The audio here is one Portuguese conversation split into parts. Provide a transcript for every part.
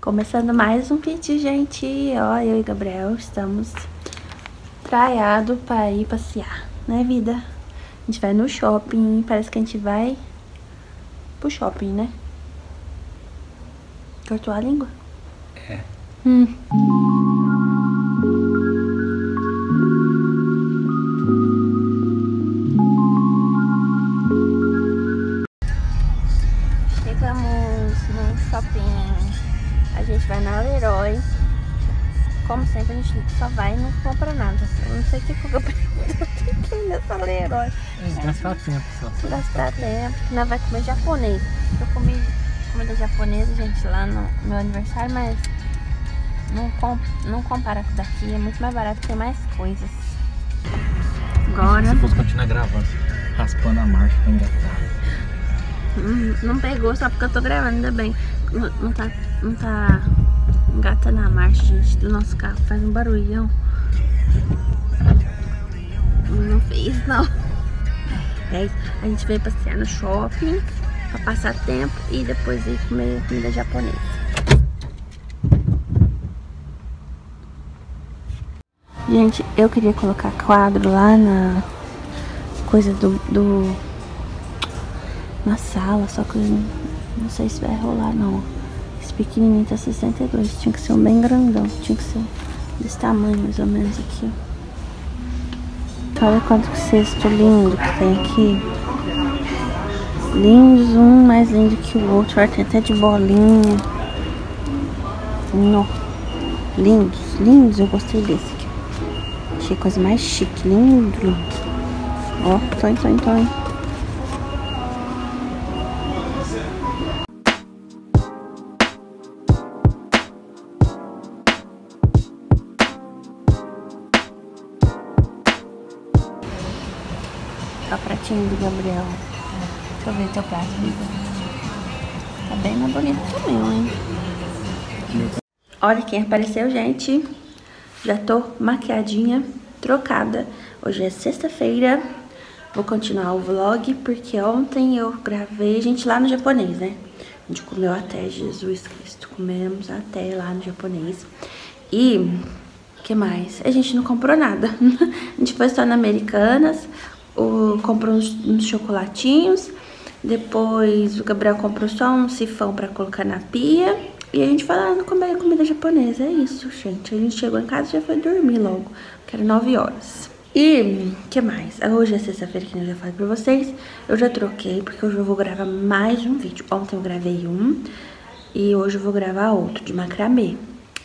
Começando mais um vídeo, gente. Ó, eu e Gabriel estamos traiados pra ir passear, né, vida? A gente vai no shopping, parece que a gente vai pro shopping, né? Cortou a língua? É. Chegamos no shopping. A gente vai na Leroy. Como sempre, a gente só vai e não compra nada. Eu não sei o que eu comprei nessa Leroy. É gastar tempo só. Gastar tempo. Nós vai comer japonês. Eu comi comida japonesa, gente, lá no meu aniversário, mas não compara com daqui. É muito mais barato, tem mais coisas. Agora... Se fosse continuar gravando, raspando a marcha pra engatar. Não pegou só porque eu tô gravando, ainda bem. Não tá engatando a marcha, gente, do nosso carro. Faz um barulhão. Não fez, não. É isso. A gente veio passear no shopping pra passar tempo e depois ir comer comida japonesa. Gente, eu queria colocar quadro lá na coisa na sala, só que não sei se vai rolar, não. Esse pequenininho tá 62, tinha que ser um bem grandão, tinha que ser desse tamanho, mais ou menos, aqui, ó. Olha quanto cesto lindo que tem aqui. Lindos, um mais lindo que o outro. Olha, tem até de bolinha. Não. Lindos, lindos, eu gostei desse aqui. Achei coisa mais chique, lindo, lindo. Ó, tô, hein. Olha o pratinho do Gabriel. Deixa eu ver teu prato, amiga. Tá bem mais bonito também, hein? Olha quem apareceu, gente. Já tô maquiadinha, trocada. Hoje é sexta-feira. Vou continuar o vlog, porque ontem eu gravei, gente, lá no japonês, né? A gente comeu até Jesus Cristo. Comemos até lá no japonês. E... o que mais? A gente não comprou nada. A gente foi só na Americanas... comprou uns chocolatinhos, depois o Gabriel comprou só um sifão pra colocar na pia e a gente foi lá comer comida japonesa. É isso, gente. A gente chegou em casa e já foi dormir logo, que era 9 horas. E o que mais? Hoje é sexta-feira, que eu já falei pra vocês. Eu já troquei, porque hoje eu vou gravar mais um vídeo. Ontem eu gravei um e hoje eu vou gravar outro de macramê.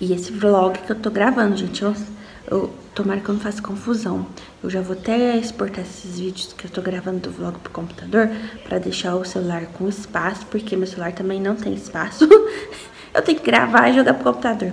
E esse vlog que eu tô gravando, gente, tomara que eu não faça confusão. Eu já vou até exportar esses vídeos que eu tô gravando do vlog pro computador, pra deixar o celular com espaço, porque meu celular também não tem espaço. Eu tenho que gravar e jogar pro computador,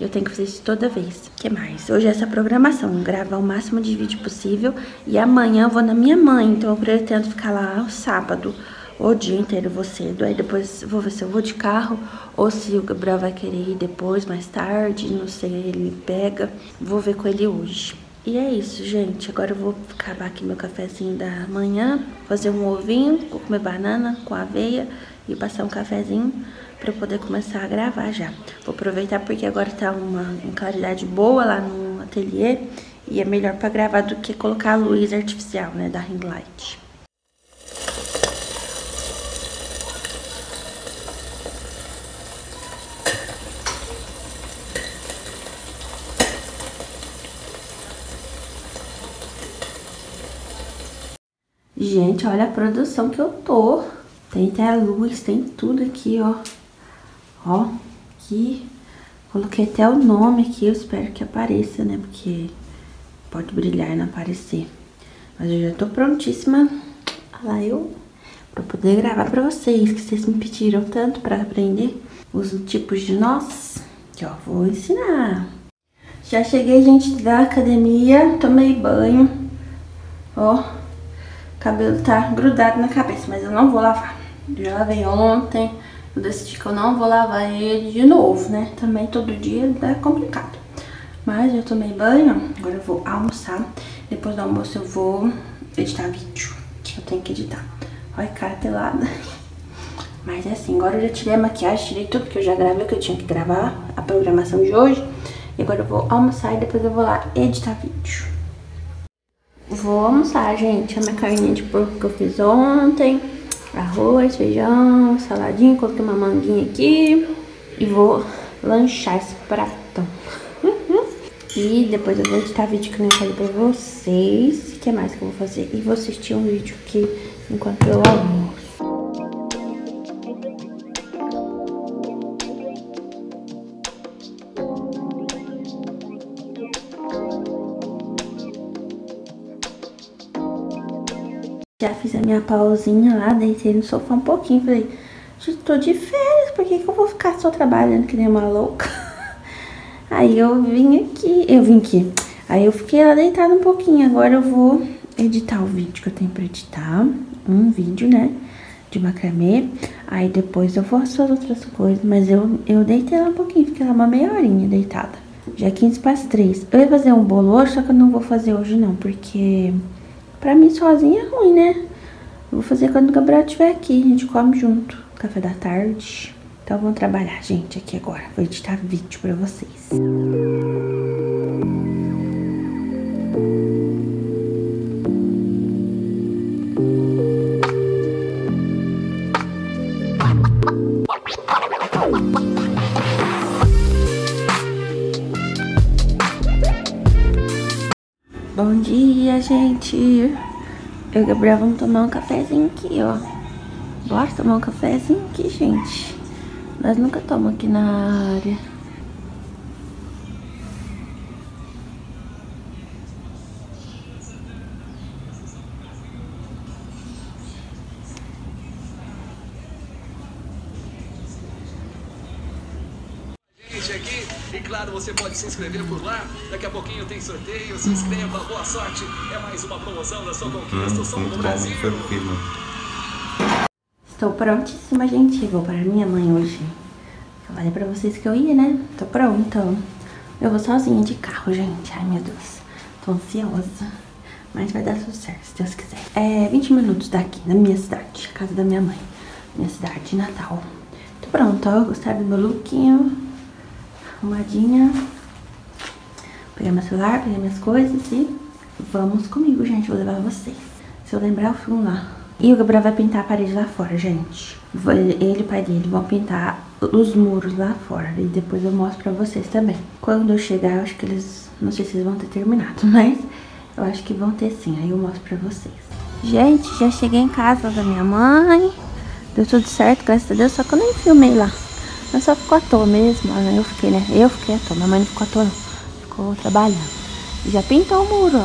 eu tenho que fazer isso toda vez. O que mais? Hoje é essa programação, gravar o máximo de vídeo possível. E amanhã eu vou na minha mãe, então eu pretendo ficar lá o sábado o dia inteiro, vou cedo. Aí depois vou ver se eu vou de carro ou se o Gabriel vai querer ir depois, mais tarde, não sei, ele pega. Vou ver com ele hoje. E é isso, gente. Agora eu vou acabar aqui meu cafezinho da manhã, fazer um ovinho, comer banana com aveia e passar um cafezinho pra eu poder começar a gravar já. Vou aproveitar porque agora tá uma claridade boa lá no ateliê e é melhor pra gravar do que colocar a luz artificial, né, da Ring Light. Gente, olha a produção que eu tô. Tem até a luz, tem tudo aqui, ó. Ó, aqui. Coloquei até o nome aqui, eu espero que apareça, né? Porque pode brilhar e não aparecer. Mas eu já tô prontíssima. Olha lá eu. Pra poder gravar pra vocês, que vocês me pediram tanto pra aprender os tipos de nós. Que, ó, vou ensinar. Já cheguei, gente, da academia. Tomei banho. Ó. O cabelo tá grudado na cabeça, mas eu não vou lavar. Eu já lavei ontem, eu decidi que eu não vou lavar ele de novo, né? Também todo dia dá complicado. Mas eu tomei banho, agora eu vou almoçar. Depois do almoço eu vou editar vídeo, que eu tenho que editar. Olha, cara pelada. Mas assim, agora eu já tirei a maquiagem, tirei tudo que eu já gravei, que eu tinha que gravar, a programação de hoje. E agora eu vou almoçar e depois eu vou lá editar vídeo. Vou almoçar, gente. A minha carninha de porco que eu fiz ontem. Arroz, feijão, saladinho, coloquei uma manguinha aqui. E vou lanchar esse pratão. E depois eu vou editar vídeo que eu falei pra vocês. O que mais que eu vou fazer? E vou assistir um vídeo aqui enquanto eu almoço. Já fiz a minha pausinha lá, deitei no sofá um pouquinho, falei, já tô de férias, por que que eu vou ficar só trabalhando que nem uma louca? Aí eu vim aqui, aí eu fiquei lá deitada um pouquinho, agora eu vou editar o vídeo que eu tenho pra editar, um vídeo, né, de macramê, aí depois eu vou fazer outras coisas, mas eu deitei lá um pouquinho, fiquei lá uma meia horinha deitada, já 15 para as 3, eu ia fazer um bolo hoje, só que eu não vou fazer hoje não, porque... Pra mim, sozinha é ruim, né? Eu vou fazer quando o Gabriel estiver aqui. A gente come junto. Café da tarde. Então, vamos trabalhar, gente, aqui agora. Vou editar vídeo pra vocês. Bom dia, gente! Eu e o Gabriel vamos tomar um cafezinho aqui, ó. Bora tomar um cafezinho aqui, gente. Nós nunca tomamos aqui na área. Aqui, e claro, você pode se inscrever por lá. Daqui a pouquinho tem sorteio. Se inscreva, boa sorte. É mais uma promoção da sua conquista. O som do Brasil. Estou prontíssima, gente. Vou para minha mãe hoje. Eu falei pra vocês que eu ia, né? Tô pronta. Eu vou sozinha de carro, gente. Ai, meu Deus. Tô ansiosa. Mas vai dar tudo certo, se Deus quiser. É 20 minutos daqui, na minha cidade. Casa da minha mãe. Minha cidade, Natal. Tô pronta, ó. Gostaram do meu lookinho? Arrumadinha. Peguei meu celular, peguei minhas coisas e vamos comigo, gente. Vou levar vocês. Se eu lembrar, eu fui lá. E o Gabriel vai pintar a parede lá fora, gente. Ele e o pai dele vão pintar os muros lá fora. E depois eu mostro pra vocês também. Quando eu chegar, eu acho que eles... Não sei se eles vão ter terminado, mas eu acho que vão ter sim. Aí eu mostro pra vocês. Gente, já cheguei em casa da minha mãe. Deu tudo certo, graças a Deus. Só que eu nem filmei lá. Mas só ficou à toa mesmo, eu fiquei, né? Eu fiquei à toa, minha mãe não ficou à toa não. Ficou trabalhando. E já pintou o muro, ó.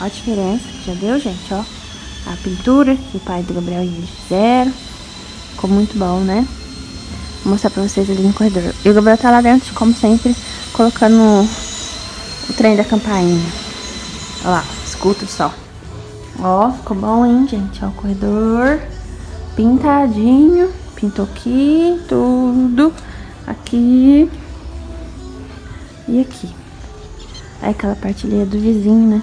Olha a diferença que já deu, gente, ó. A pintura que o pai do Gabriel e ele fizeram. Ficou muito bom, né? Vou mostrar pra vocês ali no corredor. E o Gabriel tá lá dentro, como sempre, colocando o trem da campainha. Olha lá, escuta o sol. Ó, ficou bom, hein, gente? Ó, o corredor pintadinho. Pintou aqui, tudo. Aqui e aqui. Aí aquela parte ali é do vizinho, né?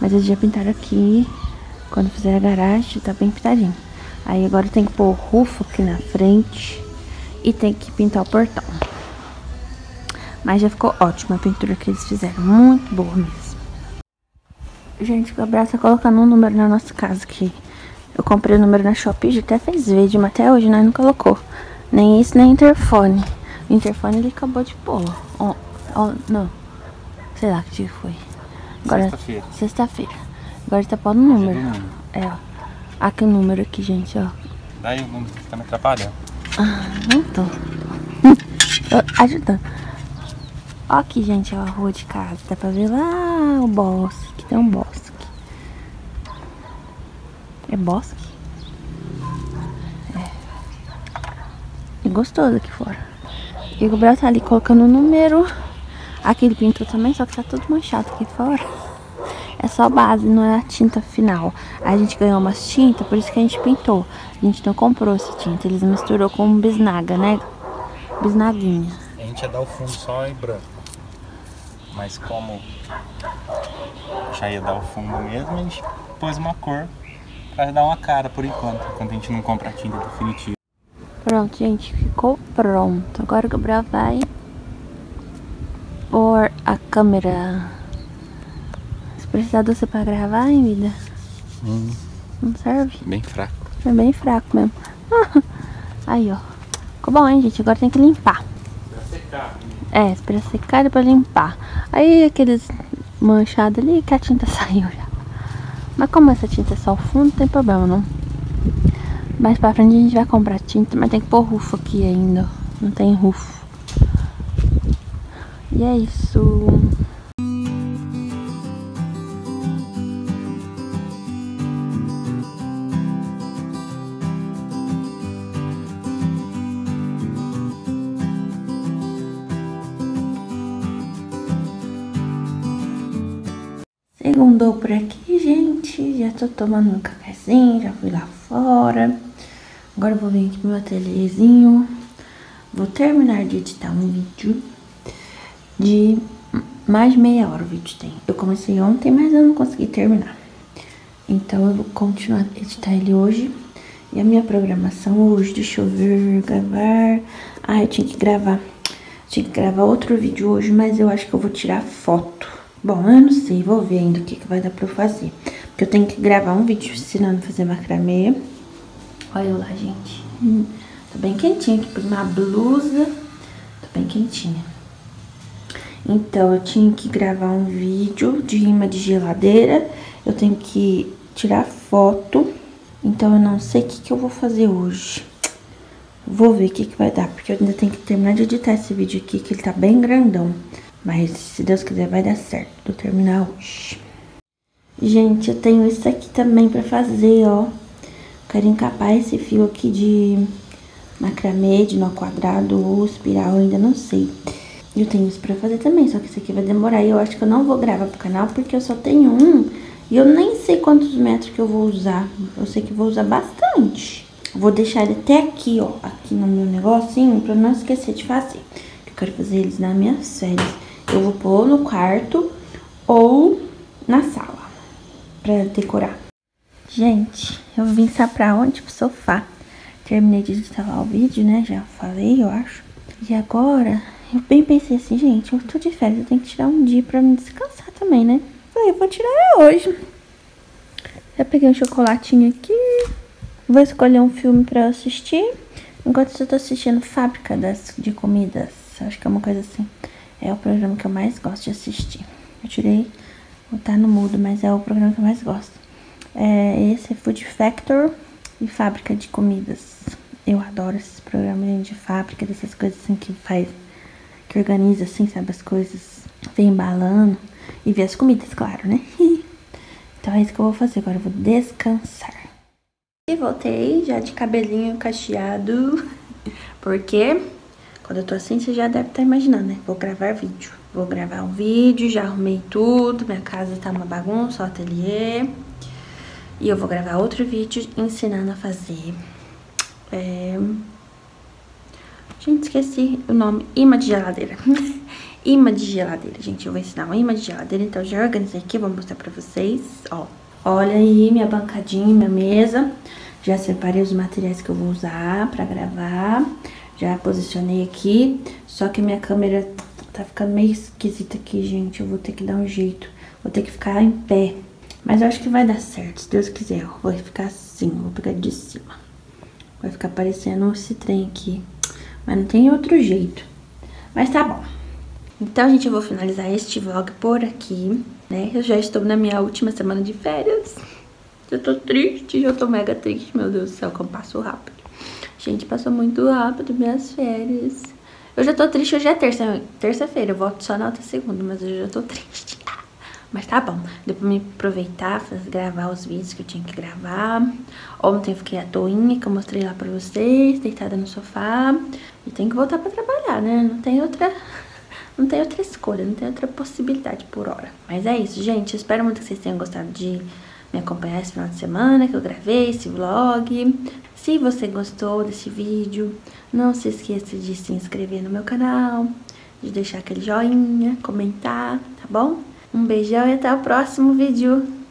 Mas eles já pintaram aqui. Quando fizeram a garagem, tá bem pintadinho. Aí agora tem que pôr o rufo aqui na frente. E tem que pintar o portão. Mas já ficou ótima a pintura que eles fizeram. Muito boa mesmo. Gente, o Gabriel tá colocando um número na nossa casa aqui. Eu comprei o número na Shopee, já até fez vídeo, mas até hoje, né? Não colocou. Nem isso, nem interfone. O interfone ele acabou de pôr. Não. Sei lá que dia foi. Sexta-feira. Sexta-feira. Agora ele tá pondo o número. É, ó. Aqui o número aqui, gente, ó. Daí o número que tá me atrapalhando. Ah, não tô. Ajudando. Ó aqui, gente, ó, a rua de casa. Dá pra ver lá o bosque. Aqui tem um bosque. É bosque. É gostoso aqui fora. E o Gabriel tá ali colocando o número. Aqui ele pintou também, só que tá tudo manchado aqui fora. É só base, não é a tinta final. A gente ganhou umas tintas, por isso que a gente pintou. A gente não comprou essa tinta, eles misturou com bisnaga, né? Bisnaguinha. A gente ia dar o fundo só em branco. Mas como já ia dar o fundo mesmo, a gente pôs uma cor. Vai dar uma cara por enquanto, quando a gente não compra a tinta definitiva. Pronto, gente, ficou pronto. Agora o Gabriel vai pôr a câmera. Se precisar doce pra gravar, hein, vida? Não serve? Bem fraco. É bem fraco mesmo. Aí, ó. Ficou bom, hein, gente? Agora tem que limpar. Pra secar. É, espera secar e depois limpar. Aí aqueles manchados ali que a tinta saiu já. Mas como essa tinta é só o fundo, não tem problema, não. Mais pra frente a gente vai comprar tinta, mas tem que pôr rufo aqui ainda. Não tem rufo. E é isso. Segundou por aqui, gente. Já tô tomando um cafezinho, já fui lá fora. Agora eu vou vir aqui pro meu ateliêzinho. Vou terminar de editar um vídeo de mais de meia hora o vídeo tem. Eu comecei ontem, mas eu não consegui terminar. Então eu vou continuar a editar ele hoje. E a minha programação hoje, deixa eu ver, gravar. Ah, eu tinha que gravar. Tinha que gravar outro vídeo hoje, mas eu acho que eu vou tirar foto. Bom, eu não sei, vou ver ainda o que, que vai dar pra eu fazer. Porque eu tenho que gravar um vídeo ensinando a fazer macramê. Olha eu lá, gente. Tô bem quentinha aqui, pus uma blusa. Tô bem quentinha. Então, eu tinha que gravar um vídeo de imã de geladeira. Eu tenho que tirar foto. Então, eu não sei o que, que eu vou fazer hoje. Vou ver o que, que vai dar. Porque eu ainda tenho que terminar de editar esse vídeo aqui, que ele tá bem grandão. Mas, se Deus quiser, vai dar certo. Vou terminar hoje. Gente, eu tenho isso aqui também pra fazer, ó. Quero encapar esse fio aqui de macramê, de nó quadrado ou espiral, ainda não sei. Eu tenho isso pra fazer também, só que isso aqui vai demorar. E eu acho que eu não vou gravar pro canal, porque eu só tenho um. E eu nem sei quantos metros que eu vou usar. Eu sei que vou usar bastante. Vou deixar ele até aqui, ó. Aqui no meu negocinho, pra não esquecer de fazer. Eu quero fazer eles nas minhas férias. Eu vou pôr no quarto ou na sala. Pra decorar. Gente, eu vim sair pra onde? Pro sofá. Terminei de editar lá o vídeo, né? Já falei, eu acho. E agora, eu bem pensei assim, gente, eu tô de férias, eu tenho que tirar um dia pra me descansar também, né? Falei, eu vou tirar hoje. Já peguei um chocolatinho aqui. Vou escolher um filme pra eu assistir. Enquanto eu tô assistindo Fábrica de Comidas. Acho que é uma coisa assim. É o programa que eu mais gosto de assistir. Eu tirei... Tá no mudo, mas é o programa que eu mais gosto. É, esse é Food Factor e Fábrica de Comidas. Eu adoro esses programas de fábrica, dessas coisas assim que faz, que organiza assim, sabe, as coisas. Vem embalando e vê as comidas, claro, né? Então é isso que eu vou fazer agora, eu vou descansar. E voltei já de cabelinho cacheado, porque quando eu tô assim, você já deve estar imaginando, né? Vou gravar vídeo. Vou gravar um vídeo, já arrumei tudo, minha casa tá uma bagunça, o ateliê. E eu vou gravar outro vídeo ensinando a fazer... Gente, esqueci o nome, imã de geladeira. Imã de geladeira, gente, eu vou ensinar um imã de geladeira, então já organizei aqui, vou mostrar pra vocês, ó. Olha aí minha bancadinha, minha mesa, já separei os materiais que eu vou usar pra gravar, já posicionei aqui, só que minha câmera... Tá ficando meio esquisita aqui, gente. Eu vou ter que dar um jeito. Vou ter que ficar em pé. Mas eu acho que vai dar certo, se Deus quiser. Eu vou ficar assim, vou pegar de cima. Vai ficar parecendo esse trem aqui. Mas não tem outro jeito. Mas tá bom. Então, gente, eu vou finalizar este vlog por aqui, né? Eu já estou na minha última semana de férias. Eu tô triste, eu tô mega triste. Meu Deus do céu, como passou rápido. Gente, passou muito rápido minhas férias. Eu já tô triste, hoje é terça-feira, eu volto só na outra segunda, mas eu já tô triste. Mas tá bom, deu pra me aproveitar, gravar os vídeos que eu tinha que gravar. Ontem eu fiquei à toinha, que eu mostrei lá pra vocês, deitada no sofá. E tem que voltar pra trabalhar, né? Não tem outra escolha, não tem outra possibilidade por hora. Mas é isso, gente, eu espero muito que vocês tenham gostado de me acompanhar esse final de semana, que eu gravei esse vlog. Se você gostou desse vídeo, não se esqueça de se inscrever no meu canal, de deixar aquele joinha, comentar, tá bom? Um beijão e até o próximo vídeo!